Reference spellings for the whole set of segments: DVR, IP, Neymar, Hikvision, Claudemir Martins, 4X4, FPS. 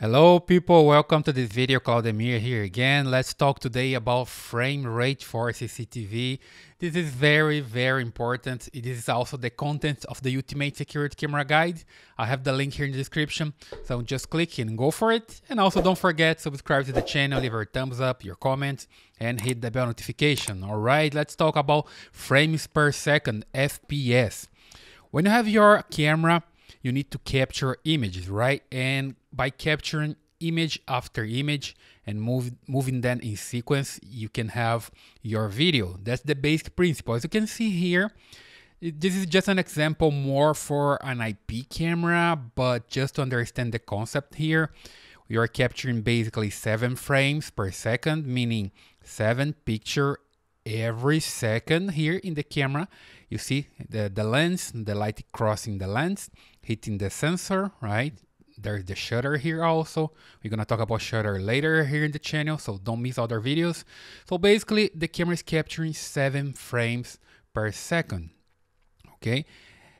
Hello people, welcome to this video. Claudemir here again. Let's talk today about frame rate for CCTV. This is very important. It is also the content of the Ultimate Security Camera Guide. I have the link here in the description, so just click and go for it. And also don't forget, subscribe to the channel, leave your thumbs up, your comments, and hit the bell notification. All right, let's talk about frames per second, FPS. When you have your camera, you need to capture images, right? And by capturing image after image and moving them in sequence, you can have your video. That's the basic principle. As you can see here, this is just an example more for an IP camera, but just to understand the concept here, we are capturing basically 7 frames per second, meaning 7 picture every second here in the camera. You see the lens, the light crossing the lens, hitting the sensor, right? There's the shutter here also. We're gonna talk about shutter later here in the channel, so don't miss other videos. So basically the camera is capturing 7 frames per second, okay?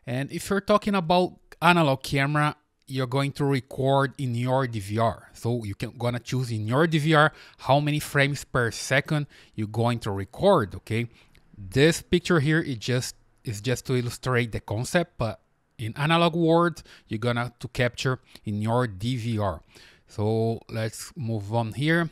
And if you're talking about analog camera, you're going to record in your DVR. So you can gonna choose in your DVR how many frames per second you're going to record, okay? This picture here is just to illustrate the concept, but in analog world, you're gonna to capture in your DVR. So let's move on here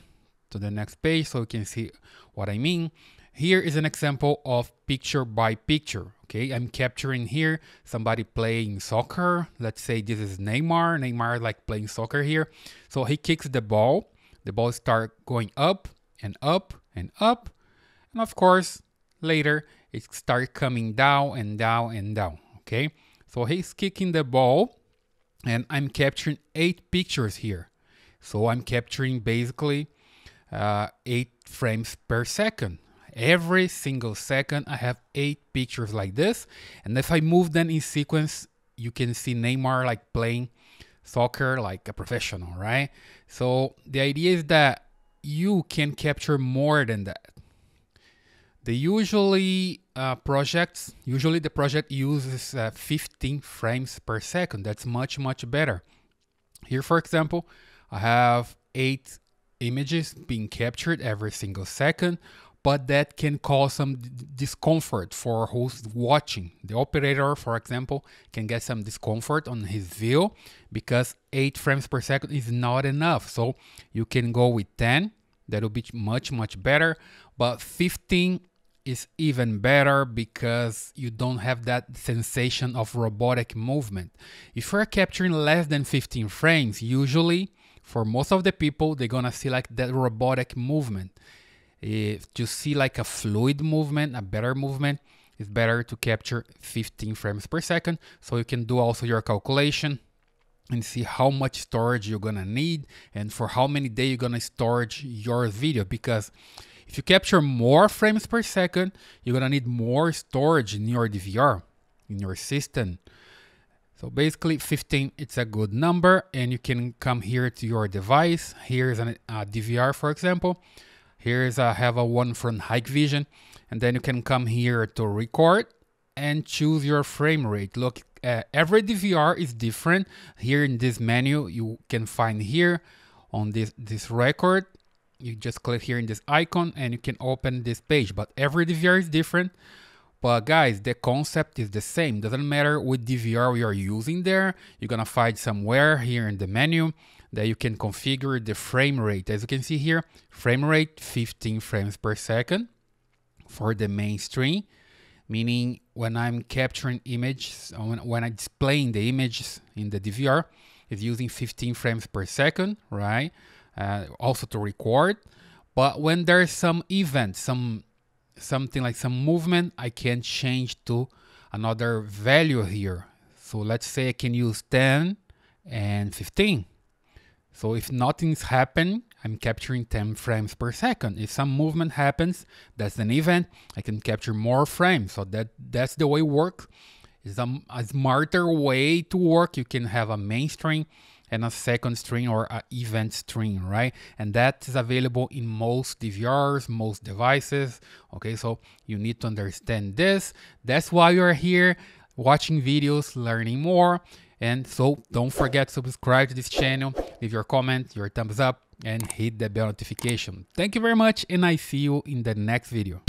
to the next page so you can see what I mean. Here is an example of picture by picture, okay? I'm capturing here somebody playing soccer. Let's say this is Neymar. Neymar like playing soccer here. So he kicks the ball. The ball starts going up and up and up. And of course, later it starts coming down and down and down, okay? So he's kicking the ball and I'm capturing 8 pictures here. So I'm capturing basically 8 frames per second. Every single second I have 8 pictures like this. And if I move them in sequence, you can see Neymar like playing soccer like a professional, right? So the idea is that you can capture more than that. They usually the project uses 15 frames per second. That's much better. Here, for example, I have 8 images being captured every single second, but that can cause some discomfort for who's watching. The operator, for example, can get some discomfort on his view because 8 frames per second is not enough. So you can go with 10. That'll be much better, but 15 is even better because you don't have that sensation of robotic movement. If you're capturing less than 15 frames, usually for most of the people, they're gonna see like that robotic movement. If you see like a fluid movement, a better movement, it's better to capture 15 frames per second. So you can do also your calculation and see how much storage you're gonna need and for how many days you're gonna storage your video, because if you capture more frames per second, you're gonna need more storage in your DVR, in your system. So basically 15, it's a good number, and you can come here to your device. Here's a DVR, for example. Here's I have a one from Hikvision, and then you can come here to record and choose your frame rate. Look, every DVR is different. Here in this menu, you can find here on this record. You just click here in this icon and you can open this page, but every DVR is different. But guys, the concept is the same. Doesn't matter what DVR we are using there. You're gonna find somewhere here in the menu that you can configure the frame rate. As you can see here, frame rate 15 frames per second for the main stream, meaning when I'm capturing images, when I'm displaying the images in the DVR, it's using 15 frames per second, right? Also to record. But when there's some event, something like some movement, I can change to another value here. So let's say I can use 10 and 15. So if nothing's happened, I'm capturing 10 frames per second. If some movement happens, that's an event, I can capture more frames. So that's the way it works. It's a smarter way to work. You can have a main stream and a second stream or an event stream, right? And that is available in most DVRs, most devices. Okay, so you need to understand this. That's why you're here watching videos, learning more. And so don't forget to subscribe to this channel, leave your comment, your thumbs up, and hit the bell notification. Thank you very much, and I see you in the next video.